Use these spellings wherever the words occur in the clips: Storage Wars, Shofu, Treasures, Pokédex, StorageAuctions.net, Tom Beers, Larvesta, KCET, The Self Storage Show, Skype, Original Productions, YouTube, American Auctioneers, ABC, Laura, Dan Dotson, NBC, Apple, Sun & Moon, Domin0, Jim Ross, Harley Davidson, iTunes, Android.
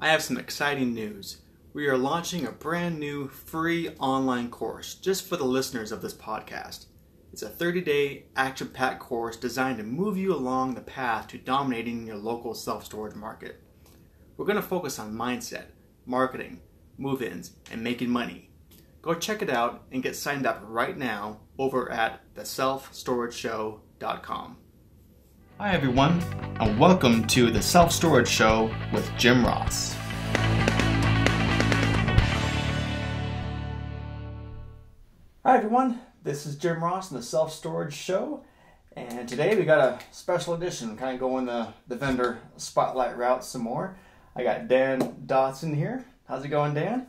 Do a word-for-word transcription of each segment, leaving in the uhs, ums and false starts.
I have some exciting news. We are launching a brand new free online course just for the listeners of this podcast. It's a thirty-day action-packed course designed to move you along the path to dominating your local self-storage market. We're going to focus on mindset, marketing, move-ins, and making money. Go check it out and get signed up right now over at the self storage show dot com. Hi everyone, and welcome to The Self Storage Show with Jim Ross. Hi everyone, this is Jim Ross and The Self Storage Show, and today we got a special edition, kind of going the, the vendor spotlight route some more. I got Dan Dotson here. How's it going, Dan?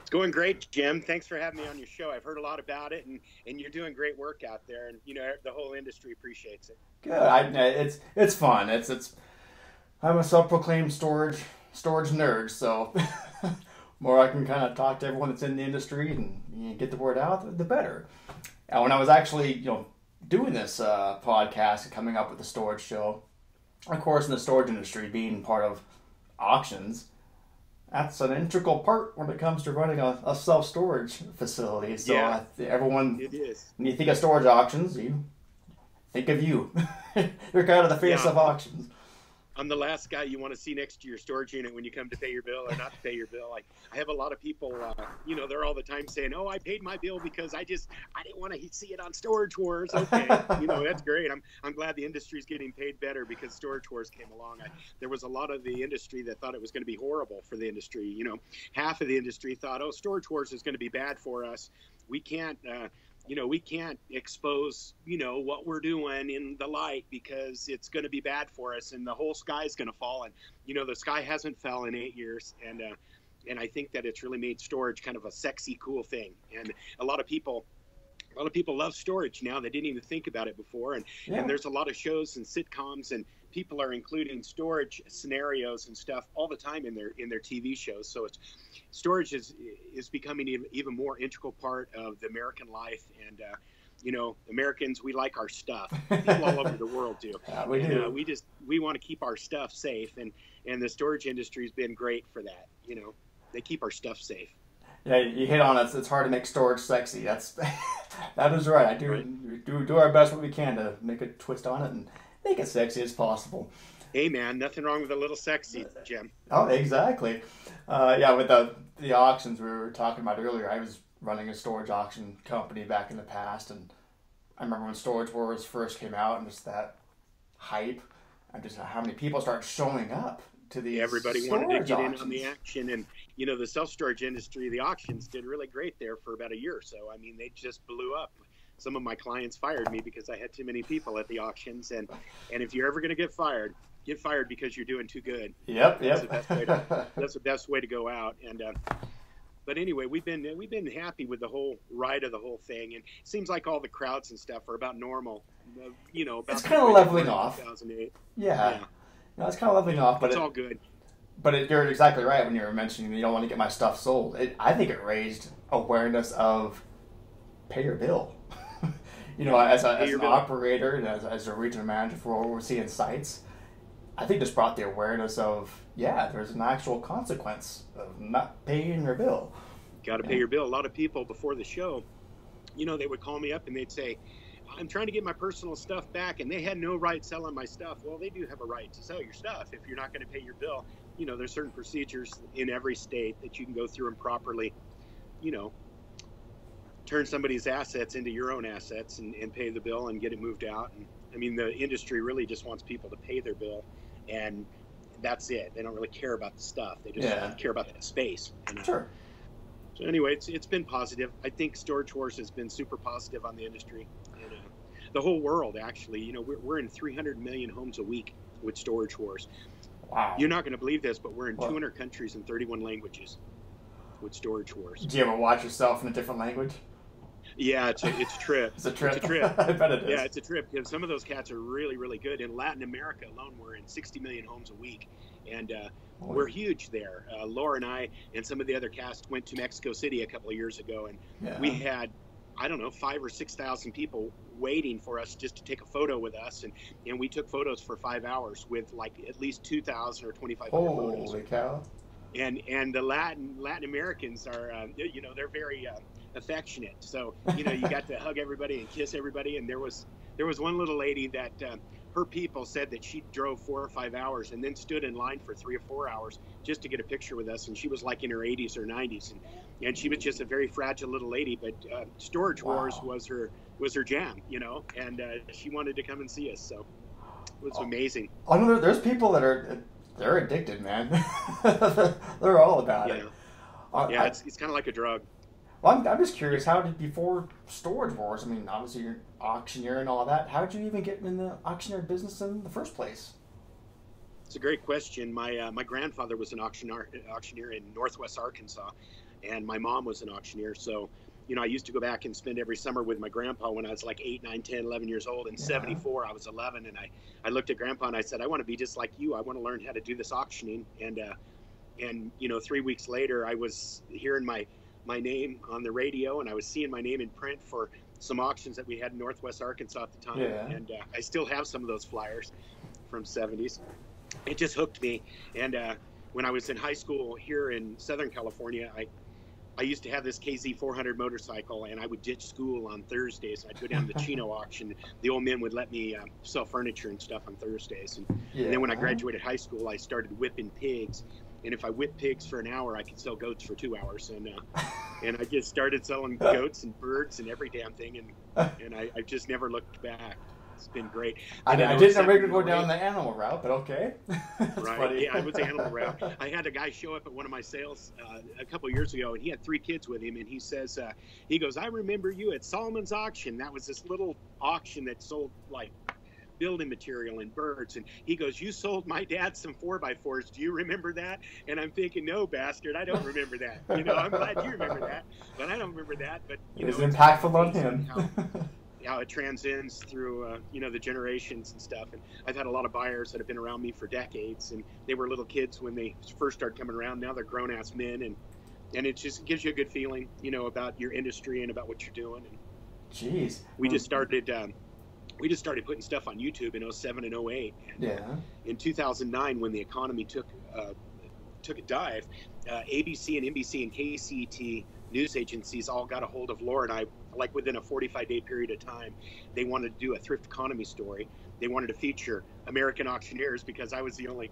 It's going great, Jim. Thanks for having me on your show. I've heard a lot about it, and, and you're doing great work out there, and you know the whole industry appreciates it. Good. I, it's it's fun. It's it's. I'm a self-proclaimed storage storage nerd, so more I can kind of talk to everyone that's in the industry and you know, get the word out, the better. And when I was actually you know doing this uh, podcast and coming up with the storage show, of course, in the storage industry, being part of auctions. That's an integral part when it comes to running a, a self-storage facility. So yeah, I th- everyone, it is. When you think of storage auctions, you think of you. You're kind of the face yeah. of auctions. I'm the last guy you want to see next to your storage unit when you come to pay your bill or not to pay your bill. Like I have a lot of people, uh, you know, they're all the time saying, "Oh, I paid my bill because I just I didn't want to see it on Storage Wars." Okay, you know, that's great. I'm I'm glad the industry's getting paid better because Storage Wars came along. I, there was a lot of the industry that thought it was going to be horrible for the industry. You know, half of the industry thought, "Oh, Storage Wars is going to be bad for us. We can't." Uh, You know, we can't expose, you know, what we're doing in the light because it's going to be bad for us and the whole sky is going to fall. And, you know, the sky hasn't fallen in eight years. And uh, and I think that it's really made storage kind of a sexy, cool thing. And a lot of people. A lot of people love storage now. They didn't even think about it before. And, yeah. and there's a lot of shows and sitcoms and people are including storage scenarios and stuff all the time in their in their T V shows. So it's storage is is becoming even, even more integral part of the American life. And, uh, you know, Americans, we like our stuff. People all over the world do. Yeah, we and, do. Uh, we just we want to keep our stuff safe. And, and the storage industry has been great for that. You know, they keep our stuff safe. Yeah, you hit on it. It's hard to make storage sexy. That's that is right. I do right. do do our best what we can to make a twist on it and make it sexy as possible. Hey man, nothing wrong with a little sexy, Jim. Oh, exactly. Uh, yeah, with the the auctions we were talking about earlier, I was running a storage auction company back in the past, and I remember when Storage Wars first came out and just that hype. I just how many people start showing up. To the Everybody wanted to get auctions. In on the action, and you know the self-storage industry, the auctions did really great there for about a year or so. I mean, they just blew up. Some of my clients fired me because I had too many people at the auctions, and and if you're ever going to get fired, get fired because you're doing too good. Yep, that's yep. The best way to, that's the best way to go out. And uh, but anyway, we've been we've been happy with the whole ride of the whole thing, and it seems like all the crowds and stuff are about normal. You know, about it's kind of leveling off. two thousand eight. Yeah. yeah. No, it's kind of leveling off, but it's it, all good. But it, you're exactly right when you were mentioning you don't want to get my stuff sold. It, I think it raised awareness of pay your bill. you know, as, a, as an bill. operator and as, as a regional manager for overseeing sites, I think this brought the awareness of yeah, there's an actual consequence of not paying your bill. Got to pay yeah. your bill. A lot of people before the show, you know, they would call me up and they'd say, "I'm trying to get my personal stuff back, and they had no right selling my stuff." Well, they do have a right to sell your stuff if you're not going to pay your bill. You know, there's certain procedures in every state that you can go through and properly, you know, turn somebody's assets into your own assets and, and pay the bill and get it moved out. And, I mean, the industry really just wants people to pay their bill, and that's it. They don't really care about the stuff. They just yeah. care about the space. You know? Sure. So anyway, it's it's been positive. I think Storage Wars has been super positive on the industry. And, uh, the whole world, actually. You know, we're, we're in three hundred million homes a week with Storage Wars. Wow. You're not going to believe this, but we're in what? two hundred countries and thirty-one languages with Storage Wars. Do you ever watch yourself in a different language? Yeah, it's a, it's a trip. it's a trip. It's a trip. I bet it is. Yeah, it's a trip because some of those cats are really, really good. In Latin America alone, we're in sixty million homes a week. And uh, we're huge there. Uh, Laura and I and some of the other cast went to Mexico City a couple of years ago, and yeah. we had, I don't know, five or six thousand people waiting for us just to take a photo with us, and, and we took photos for five hours with like at least two thousand or twenty-five hundred photos. Holy cow! and and the Latin Latin Americans are, uh, you know, they're very uh, affectionate. So you know, you got to hug everybody and kiss everybody. And there was there was one little lady that uh, her people said that she drove four or five hours and then stood in line for three or four hours just to get a picture with us. And she was like in her eighties or nineties, and and she was just a very fragile little lady. But uh, Storage wow. Wars was her was her jam, you know, and uh, she wanted to come and see us. So. It was amazing. I know there's people that are, they're addicted, man. They're all about yeah. it. Uh, yeah, I, it's, it's kind of like a drug. Well, I'm, I'm just curious, how did, before Storage Wars, I mean, obviously you're an auctioneer and all that, how did you even get in the auctioneer business in the first place? It's a great question. My uh, my grandfather was an auctioneer, auctioneer in Northwest Arkansas, and my mom was an auctioneer, so... You know, I used to go back and spend every summer with my grandpa when I was like eight, nine, ten, eleven years old. In yeah. seventy-four, I was eleven, and I, I looked at grandpa and I said, I want to be just like you. I want to learn how to do this auctioning. And, uh, and you know, three weeks later, I was hearing my, my name on the radio, and I was seeing my name in print for some auctions that we had in Northwest Arkansas at the time. Yeah. And uh, I still have some of those flyers from seventies. It just hooked me. And uh, when I was in high school here in Southern California, I I used to have this K Z four hundred motorcycle, and I would ditch school on Thursdays. I'd go down to the Chino auction. The old men would let me um, sell furniture and stuff on Thursdays. And, yeah. and then when I graduated high school, I started whipping pigs. And if I whipped pigs for an hour, I could sell goats for two hours. And uh, and I just started selling goats and birds and every damn thing. And and I, I just never looked back. It's been great. And I, I didn't ever go down the animal route, but okay. Right. Yeah, I was the animal route. I had a guy show up at one of my sales uh, a couple years ago, and he had three kids with him, and he says, uh, he goes, I remember you at Solomon's auction. That was this little auction that sold, like, building material and birds. And he goes, you sold my dad some four by fours. Do you remember that? And I'm thinking, no, bastard, I don't remember that. You know, I'm glad you remember that, but I don't remember that. But you it know, was it's impactful on him. How, how it transcends through, uh, you know, the generations and stuff. And I've had a lot of buyers that have been around me for decades, and they were little kids when they first started coming around. Now they're grown-ass men, and, and it just gives you a good feeling, you know, about your industry and about what you're doing. And Jeez. We just started, um, we just started putting stuff on YouTube in oh seven and oh eight. And, yeah. Uh, in two thousand nine, when the economy took, uh, took a dive, uh, A B C and N B C and K C E T news agencies all got a hold of Laura and I, like within a forty-five day period of time. They wanted to do a thrift economy story. They wanted to feature American auctioneers because I was the only,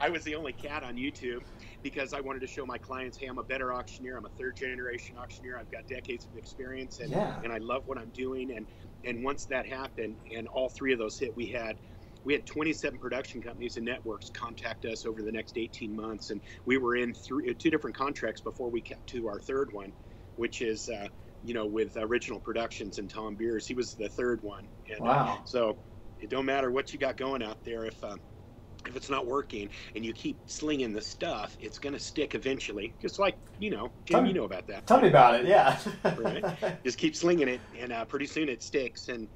I was the only cat on YouTube, because I wanted to show my clients, hey, I'm a better auctioneer. I'm a third generation auctioneer. I've got decades of experience, and, yeah. and I love what I'm doing. And, and once that happened and all three of those hit, we had, we had twenty-seven production companies and networks contact us over the next eighteen months. And we were in three, two different contracts before we kept to our third one, which is, uh, you know, with Original Productions and Tom Beers. He was the third one. And, wow. Uh, so it don't matter what you got going out there. If uh, if it's not working and you keep slinging the stuff, it's going to stick eventually. Just like, you know, Jim, tell you know about that. Tell me about it, yeah. Right? Just keep slinging it, and uh, pretty soon it sticks, and,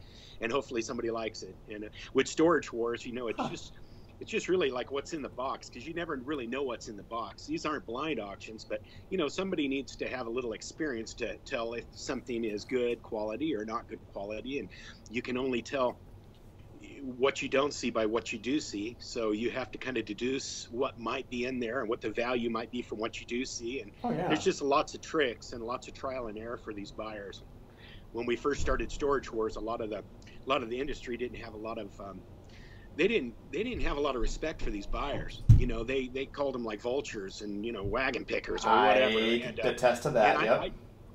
and hopefully somebody likes it. And uh, with Storage Wars, you know, it's huh. just... It's just really like what's in the box, because you never really know what's in the box. These aren't blind auctions, but, you know, somebody needs to have a little experience to tell if something is good quality or not good quality. And you can only tell what you don't see by what you do see. So you have to kind of deduce what might be in there and what the value might be from what you do see. And oh, yeah. there's just lots of tricks and lots of trial and error for these buyers. When we first started Storage Wars, a lot of the, a lot of the industry didn't have a lot of... Um, They didn't. They didn't have a lot of respect for these buyers. You know, they they called them like vultures and you know wagon pickers or whatever. I and, uh, attest to that. Yep. I, I,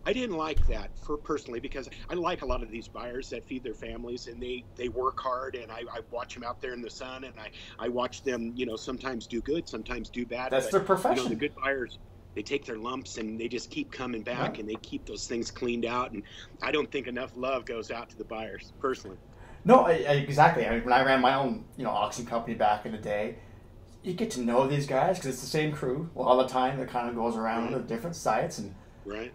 I didn't like that for personally, because I like a lot of these buyers that feed their families and they they work hard, and I, I watch them out there in the sun, and I I watch them you know sometimes do good, sometimes do bad. That's but, their profession. You know, the good buyers, they take their lumps and they just keep coming back, right. and they keep those things cleaned out. And I don't think enough love goes out to the buyers personally. No, I, I, exactly. I mean, when I ran my own, you know, auction company back in the day, you get to know these guys because it's the same crew well, all the time. That kind of goes around right. to different sites, and right.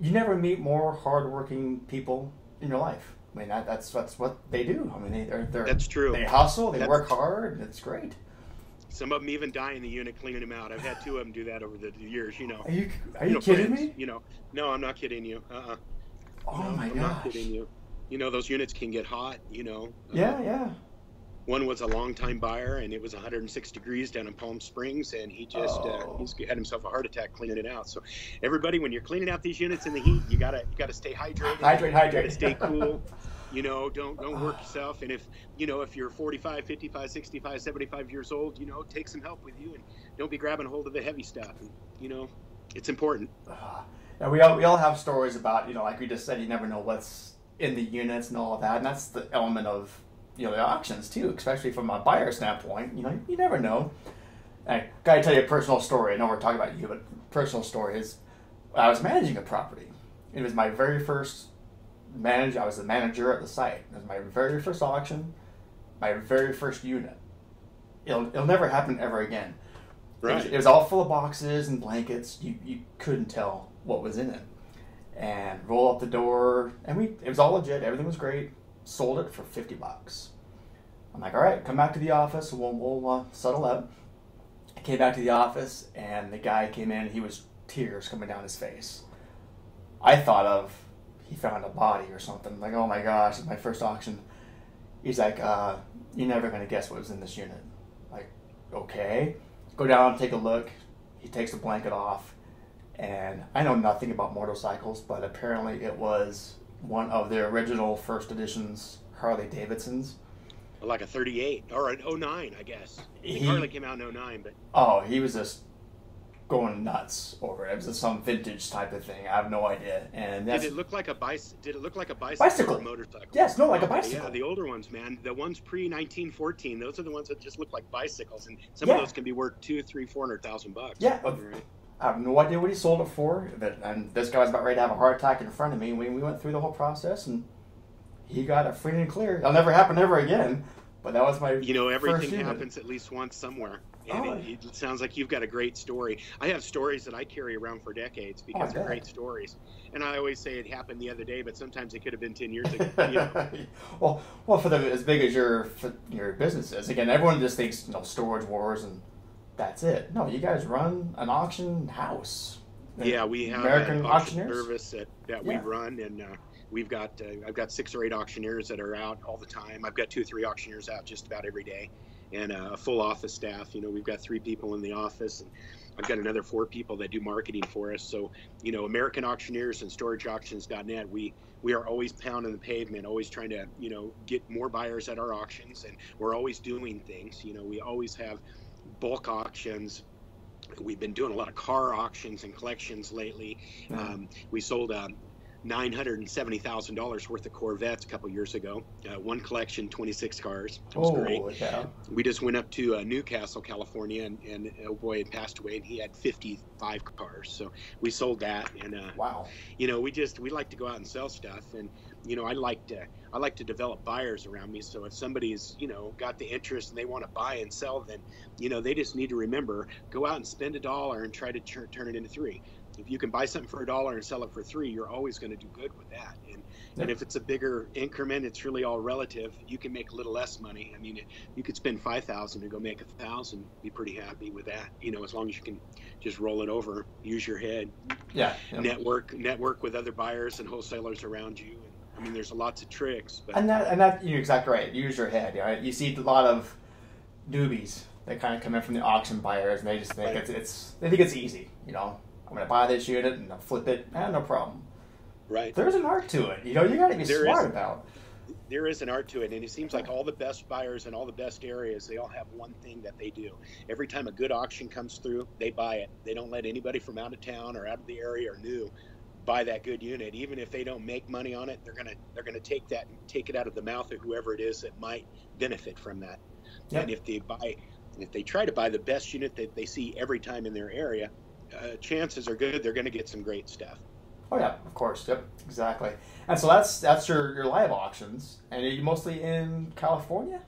you never meet more hardworking people in your life. I mean, that, that's that's what they do. I mean, they, they're, they're that's true. They hustle, they that's, work hard. It's great. Some of them even die in the unit cleaning them out. I've had two of them do that over the years. You know, are you are you, you know, kidding friends, me? You know, no, I'm not kidding you. Uh, uh-uh. Oh no, my I'm gosh. Not kidding you. You know, those units can get hot, you know. Yeah, uh, yeah. One was a longtime buyer, and it was one hundred six degrees down in Palm Springs, and he just oh. uh, he's had himself a heart attack cleaning it out. So everybody, when you're cleaning out these units in the heat, you gotta you gotta stay hydrated. Hydrate, hydrate. You gotta stay cool. You know, don't don't work yourself. And if you know if you're forty-five, fifty-five, sixty-five, seventy-five years old, you know, take some help with you, and don't be grabbing hold of the heavy stuff. And, you know, it's important. Now we all we all have stories about, you know, like we just said, you never know what's in the units and all of that, and that's the element of, you know, the auctions too, especially from a buyer standpoint. You know, you never know. I gotta tell you a personal story. I know we're talking about you, but personal story is I was managing a property. It was my very first manage. I was the manager at the site. It was my very first auction, my very first unit. It'll it'll never happen ever again. Right. It was, it was all full of boxes and blankets. You you couldn't tell what was in it. And roll up the door, and we it was all legit. Everything was great. Sold it for fifty bucks. I'm like, all right, come back to the office. We'll, we'll uh, settle up. I came back to the office, and the guy came in. He was tears coming down his face. I thought of, he found a body or something. Like, oh, my gosh, it's my first auction. He's like, uh, you're never going to guess what was in this unit. Like, okay. Go down, take a look. He takes the blanket off. And I know nothing about motorcycles, but apparently it was one of their original first editions Harley Davidsons. Like a thirty-eight or an oh nine, I guess. He, it hardly came out in oh nine, but... Oh, he was just going nuts over it. It was just some vintage type of thing. I have no idea. And that's... Did it look like a bicycle? Did it look like a bicycle, bicycle. Or a motorcycle? Yes, no, like a bicycle. Yeah, the older ones, man. The ones pre nineteen fourteen, those are the ones that just look like bicycles, and some yeah. of those can be worth two, three, four hundred thousand bucks. Yeah, right. I have no idea what he sold it for, but and this guy was about ready to have a heart attack in front of me. We, we went through the whole process, and he got it free and clear. It'll never happen ever again, but that was my You know, everything first happens at least once somewhere, and oh. it, it sounds like you've got a great story. I have stories that I carry around for decades because oh, they're great stories, and I always say it happened the other day, but sometimes it could have been ten years ago. You know? well, well, for the, as big as your, for your business is, again, everyone just thinks, you know, Storage Wars and that's it. No, you guys run an auction house. Yeah, we have American auction service that, that yeah. we run, and uh, we've got uh, I've got six or eight auctioneers that are out all the time. I've got two or three auctioneers out just about every day, and uh, a full office staff. You know, we've got three people in the office, and I've got another four people that do marketing for us. So, you know, American Auctioneers and storage auctions dot net, we we are always pounding the pavement, always trying to, you know, get more buyers at our auctions, and we're always doing things. You know, we always have bulk auctions. We've been doing a lot of car auctions and collections lately. Mm-hmm. Um, we sold a nine hundred seventy thousand dollars worth of Corvettes a couple years ago. Uh, one collection, twenty-six cars. It was oh, great. Yeah. We just went up to uh, Newcastle, California, and, and oh boy, he passed away, and he had fifty-five cars. So we sold that, and uh, wow, you know, we just we like to go out and sell stuff, and you know, I like to I like to develop buyers around me. So if somebody's you know got the interest and they want to buy and sell, then you know they just need to remember, go out and spend a dollar and try to ch turn it into three. If you can buy something for a dollar and sell it for three, you're always going to do good with that. And yeah. and if it's a bigger increment, it's really all relative. You can make a little less money. I mean, it, you could spend five thousand and go make a thousand, be pretty happy with that. You know, as long as you can just roll it over, use your head. Yeah. yeah. Network, network with other buyers and wholesalers around you. And, I mean, there's lots of tricks. But. And that, and that, you're exactly right. Use your head. Right? You see a lot of newbies that kind of come in from the auction buyers, and they just think right. it's, it's they think it's easy. You know. I'm going to buy this unit and I'll flip it. Eh, no problem. Right. There's an art to it. You know, you got to be there smart is, about There is an art to it. And it seems like all the best buyers in all the best areas, they all have one thing that they do. Every time a good auction comes through, they buy it. They don't let anybody from out of town or out of the area or new buy that good unit. Even if they don't make money on it, they're going to they're going to take that and take it out of the mouth of whoever it is that might benefit from that. Yep. And if they buy, if they try to buy the best unit that they see every time in their area, Uh, chances are good they're going to get some great stuff. Oh yeah, of course. Yep, exactly. And so that's that's your your live auctions, and are you mostly in California?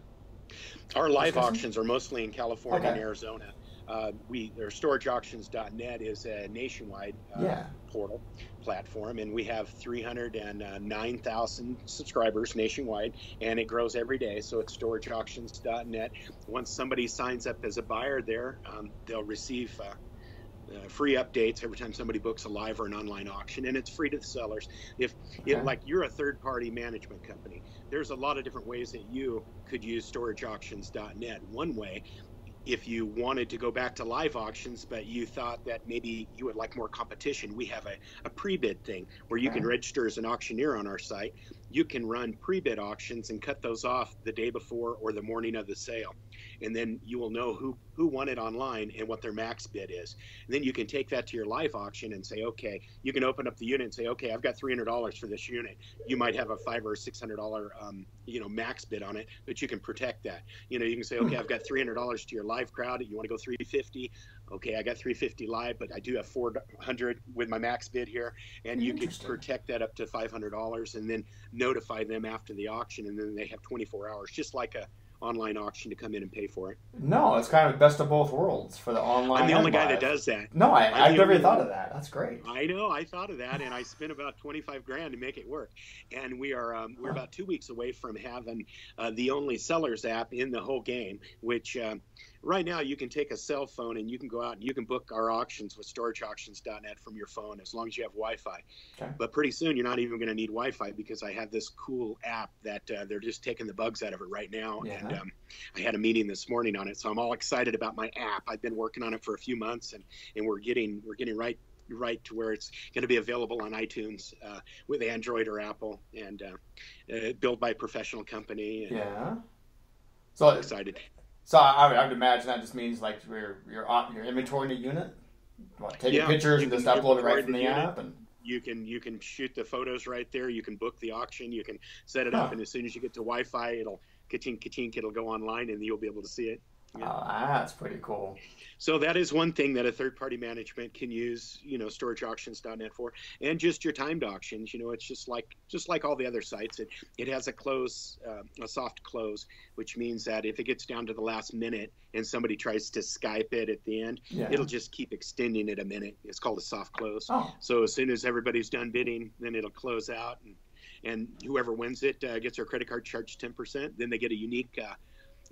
Our live auctions are mostly in California okay. and Arizona. Uh, we our storage auctions dot net is a nationwide uh, yeah. portal platform, and we have three hundred nine thousand subscribers nationwide, and it grows every day. So it's storage auctions dot net. Once somebody signs up as a buyer there, um, they'll receive. Uh, uh, free updates every time somebody books a live or an online auction, and it's free to the sellers. If, okay. if like you're a third-party management company, there's a lot of different ways that you could use storage auctions dot net. One way, if you wanted to go back to live auctions, but you thought that maybe you would like more competition, we have a, a pre-bid thing where you okay. can register as an auctioneer on our site. You can run pre-bid auctions and cut those off the day before or the morning of the sale. And then you will know who, who won it online and what their max bid is. And then you can take that to your live auction and say, okay, you can open up the unit and say, okay, I've got three hundred dollars for this unit. You might have a five or six hundred dollars um, you know, max bid on it, but you can protect that. You know, you can say, okay, I've got three hundred dollars to your live crowd. You want to go three hundred fifty dollars? Okay, I got three hundred fifty dollars live, but I do have four hundred dollars with my max bid here. And you can protect that up to five hundred dollars and then notify them after the auction. And then they have twenty-four hours, just like a online auction, to come in and pay for it. No, it's kind of best of both worlds for the online. I'm the only guy that does that. No, I, I've never thought of that. That's great. I know, I thought of that, and I spent about twenty-five grand to make it work. And we are um, we're about two weeks away from having uh, the only sellers app in the whole game, which. Um, Right now, you can take a cell phone and you can go out and you can book our auctions with storage auctions dot net from your phone, as long as you have Wi-Fi. Okay. But pretty soon, you're not even going to need Wi-Fi, because I have this cool app that uh, they're just taking the bugs out of it right now. Yeah. And um, I had a meeting this morning on it, so I'm all excited about my app. I've been working on it for a few months, and and we're getting we're getting right right to where it's going to be available on iTunes uh, with Android or Apple, and uh, uh, built by a professional company. And, yeah. So I'm excited. So I would, I would imagine that just means like your your your inventory in a unit, what, taking yeah, pictures and just upload it right from the, the app, and you can you can shoot the photos right there. You can book the auction. You can set it huh. up, and as soon as you get to Wi-Fi, it'll ka-chink, ka-chink, it'll go online, and you'll be able to see it. Yeah. Oh, that's pretty cool. So that is one thing that a third-party management can use, you know, storage auctions dot net for, and just your timed auctions. You know, it's just like just like all the other sites. It it has a close, uh, a soft close, which means that if it gets down to the last minute and somebody tries to Skype it at the end, yeah. it'll just keep extending it a minute. It's called a soft close. Oh. So as soon as everybody's done bidding, then it'll close out, and and whoever wins it uh, gets their credit card charged ten percent. Then they get a unique. Uh,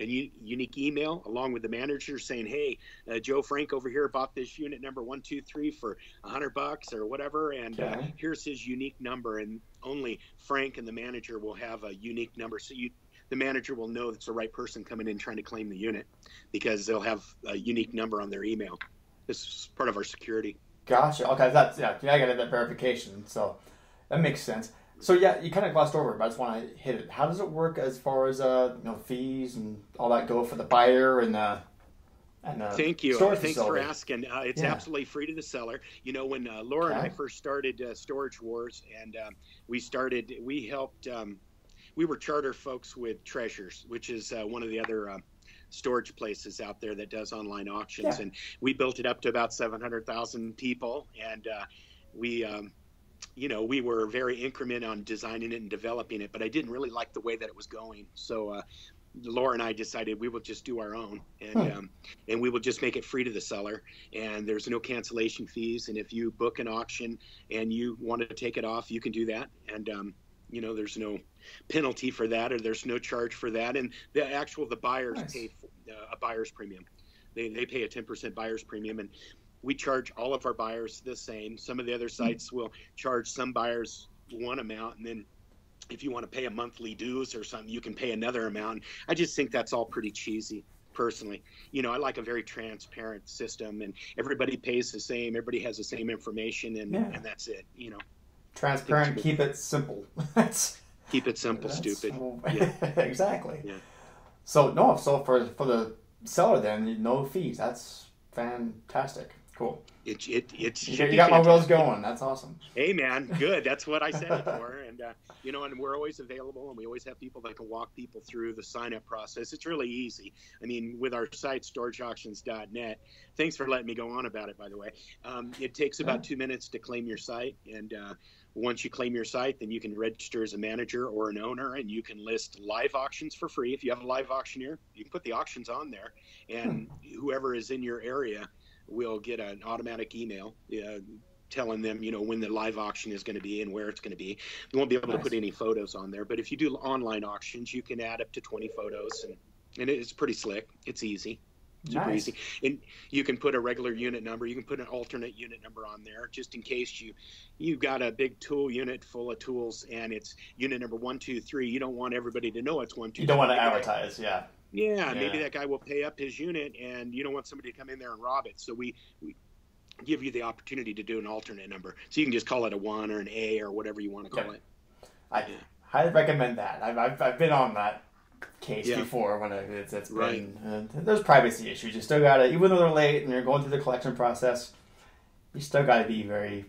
A unique email along with the manager saying, "Hey, uh, Joe Frank over here bought this unit number one two three for a hundred bucks or whatever, and okay. uh, here's his unique number." And only Frank and the manager will have a unique number, so you, the manager, will know it's the right person coming in trying to claim the unit, because they'll have a unique number on their email. This is part of our security. Gotcha. Okay, that's yeah. I got that verification, so that makes sense. So yeah, you kind of glossed over it, but I just want to hit it. How does it work as far as uh, you know, fees and all that go for the buyer and uh, and uh, thank you, uh, thanks for asking. Uh, it's yeah. absolutely free to the seller. You know, when uh, Laura okay. and I first started uh, Storage Wars, and um, we started, we helped, um, we were charter folks with Treasures, which is uh, one of the other. Uh, storage places out there that does online auctions, yeah. and we built it up to about seven hundred thousand people, and uh, we. Um, you know, we were very incremental on designing it and developing it, but I didn't really like the way that it was going. So uh, Laura and I decided we will just do our own, and hmm. um, and we will just make it free to the seller. And there's no cancellation fees. And if you book an auction and you want to take it off, you can do that. And um, you know, there's no penalty for that, or there's no charge for that. And the actual the buyers nice. pay for, uh, a buyer's premium. They they pay a ten percent buyer's premium, and we charge all of our buyers the same. Some of the other sites will charge some buyers one amount, and then if you want to pay a monthly dues or something, you can pay another amount. I just think that's all pretty cheesy, personally. You know, I like a very transparent system, and everybody pays the same. Everybody has the same information, and, yeah. and that's it, you know. Transparent, keep it simple. Keep it simple, stupid. Yeah. Exactly. Yeah. So, no, so for, for the seller then, no fees. That's fantastic. Cool. It, it, it's you, you got my wheels going. That's awesome. Hey, man. Good. That's what I said it for. And, uh, you know, and we're always available, and we always have people that can walk people through the sign-up process. It's really easy. I mean, with our site, storage auctions dot net, thanks for letting me go on about it, by the way. Um, it takes about two minutes to claim your site, and uh, once you claim your site, then you can register as a manager or an owner, and you can list live auctions for free. If you have a live auctioneer, you can put the auctions on there, and whoever is in your area will get an automatic email uh, telling them, you know, when the live auction is going to be and where it's going to be. You won't be able nice. to put any photos on there, but if you do online auctions, you can add up to twenty photos, and, and it's pretty slick. It's easy. Super nice. Easy. And you can put a regular unit number, you can put an alternate unit number on there just in case you you've got a big tool unit full of tools and it's unit number one, two, three. You don't want everybody to know it's one, two, three. You don't want to advertise, yeah. yeah. Yeah, maybe that guy will pay up his unit and you don't want somebody to come in there and rob it. So we, we give you the opportunity to do an alternate number. So you can just call it a one or an A or whatever you want to call yeah. it. I highly recommend that. I've, I've, I've been on that case yeah. before when it, it's, it's right. been uh, there's privacy issues. You still gotta, even though they're late and you're going through the collection process, you still gotta be very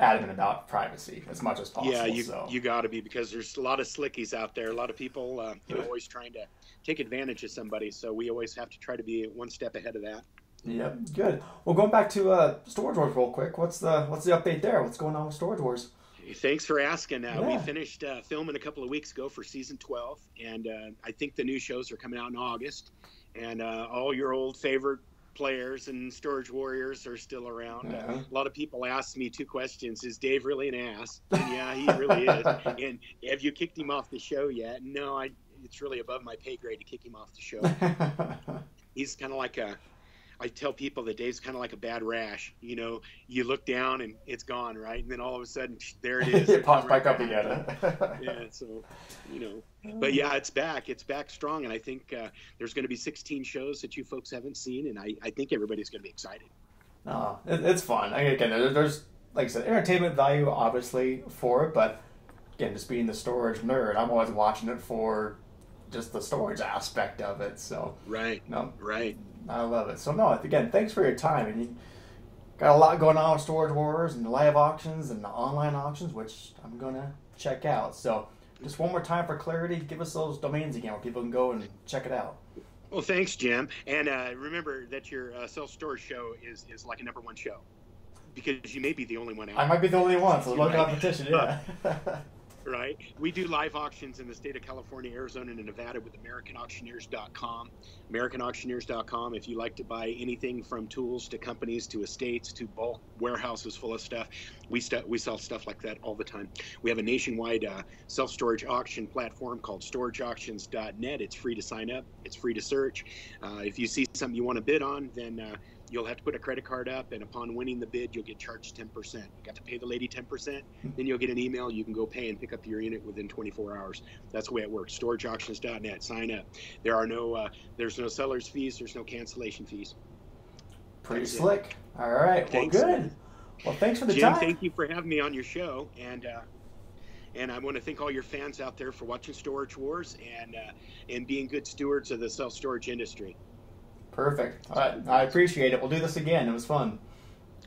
adamant about privacy as much as possible. Yeah, you, so. you gotta be, because there's a lot of slickies out there, a lot of people uh, you know, always trying to take advantage of somebody, so we always have to try to be one step ahead of that. Yep. Good. Well, going back to uh, Storage Wars real quick, what's the what's the update there? What's going on with Storage Wars? Thanks for asking. Uh, yeah. We finished uh, filming a couple of weeks ago for season twelve, and uh, I think the new shows are coming out in August. And uh, all your old favorite players and Storage Warriors are still around. Uh-huh. Uh, a lot of people ask me two questions: Is Dave really an ass? And yeah, he really is. And have you kicked him off the show yet? No, I. It's really above my pay grade to kick him off the show. He's kind of like a. I tell people that Dave's kind of like a bad rash. You know, you look down and it's gone, right? And then all of a sudden, there it is. It pops right back up again. Yeah, so, you know. But yeah, it's back. It's back strong. And I think uh, there's going to be sixteen shows that you folks haven't seen. And I, I think everybody's going to be excited. Oh, it, it's fun. I mean, again, there's, like I said, entertainment value, obviously, for it. But again, just being the storage nerd, I'm always watching it for just the storage aspect of it. So, right. No, right. I love it. So, no, again, thanks for your time. And you got a lot going on with Storage Wars and live auctions and the online auctions, which I'm going to check out. So, just one more time for clarity, give us those domains again where people can go and check it out. Well, thanks, Jim. And uh, remember that your uh, self-storage show is, is like a number one show, because you may be the only one out. I might be the only one, so look at competition, yeah. Right. We do live auctions in the state of California, Arizona, and Nevada with American Auctioneers dot com. American Auctioneers dot com. If you like to buy anything from tools to companies to estates to bulk warehouses full of stuff, we st we sell stuff like that all the time. We have a nationwide uh, self-storage auction platform called storage auctions dot net. It's free to sign up. It's free to search. Uh, if you see something you want to bid on, then uh, you'll have to put a credit card up, and upon winning the bid, you'll get charged ten percent. You got to pay the lady ten percent, then you'll get an email. You can go pay and pick up your unit within twenty-four hours. That's the way it works. storage auctions dot net. Sign up. There are no, uh, there's no seller's fees. There's no cancellation fees. Pretty That's slick. It. All right. Thanks. Well, good. Well, thanks for the Jim, time. Thank you for having me on your show, and uh, and I want to thank all your fans out there for watching Storage Wars and uh, and being good stewards of the self-storage industry. Perfect. All right. I appreciate it. We'll do this again. It was fun.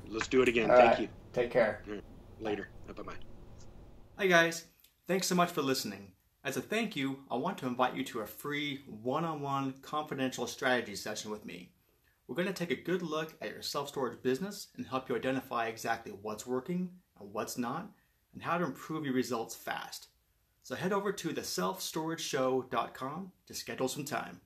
Let's do it again. All Thank right. you. Take care. Later. Bye-bye. Hi, guys. Thanks so much for listening. As a thank you, I want to invite you to a free one-on-one confidential strategy session with me. We're going to take a good look at your self-storage business and help you identify exactly what's working and what's not and how to improve your results fast. So head over to the self storage show dot com to schedule some time.